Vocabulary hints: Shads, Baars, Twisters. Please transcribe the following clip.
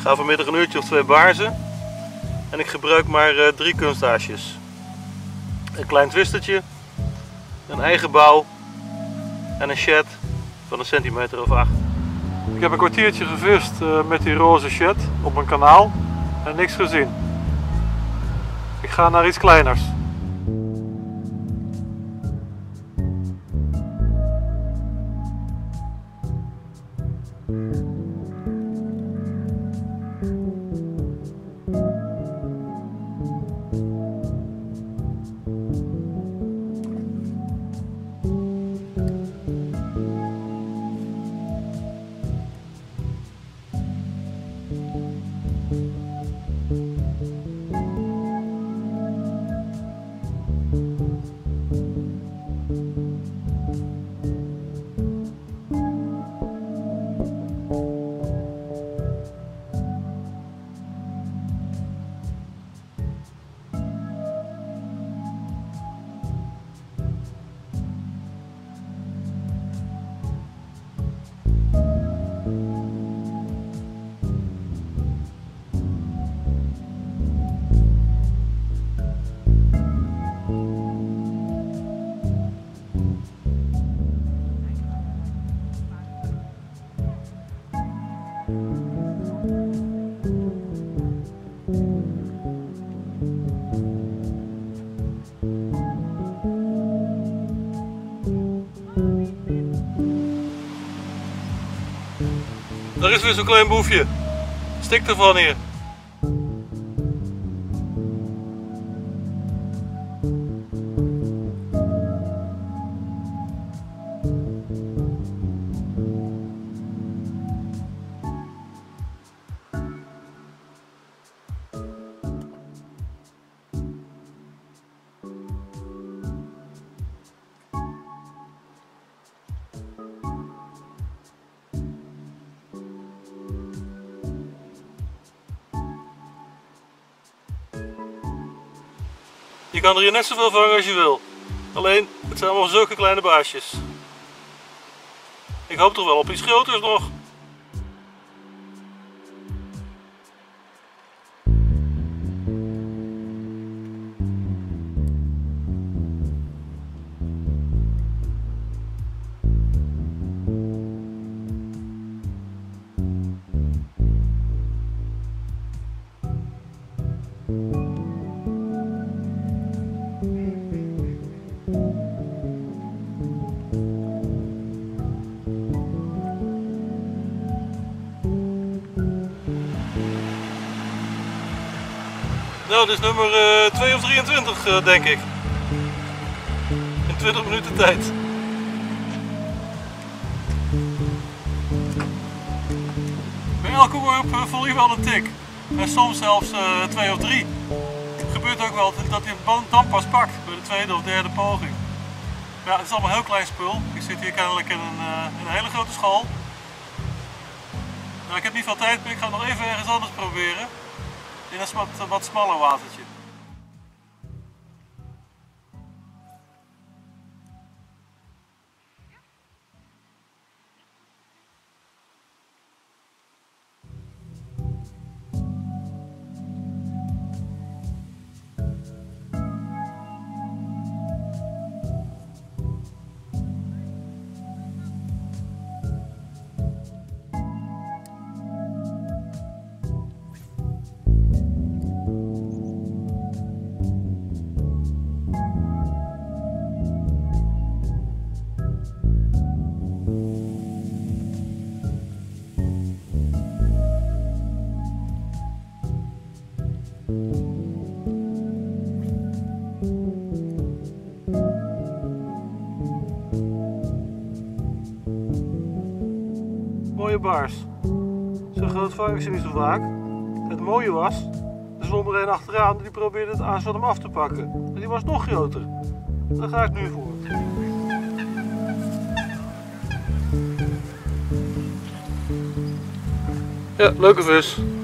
Ik ga vanmiddag een uurtje of 2 baarzen. En ik gebruik maar 3 kunsthaasjes. Een klein twistertje, een eigen bouw en een shed van een centimeter of 8. Ik heb een kwartiertje gevist met die roze shed op een kanaal en niks gezien. Ik ga naar iets kleiners. Daar is weer zo'n klein boefje. Stik ervan hier. Je kan er hier net zoveel vangen als je wil. Alleen, het zijn allemaal zulke kleine baarsjes. Ik hoop toch wel op iets groters nog. Nou, dit is nummer 2 of 23 denk ik. In 20 minuten tijd. Bij elke worp voel je wel een tik. En soms zelfs 2 of 3. Het gebeurt ook wel dat hij het dan pas pakt bij de tweede of derde poging. Ja, het is allemaal heel klein spul. Ik zit hier kennelijk in een hele grote school. Nou, ik heb niet veel tijd, maar ik ga het nog even ergens anders proberen. Dit is wat smaller watertje. Mooie baars. Zo groot vang ik ze niet zo vaak. Het mooie was, er zwom er een achteraan die probeerde het aas van hem af te pakken. En die was nog groter. Daar ga ik nu voor. Ja, leuke vis.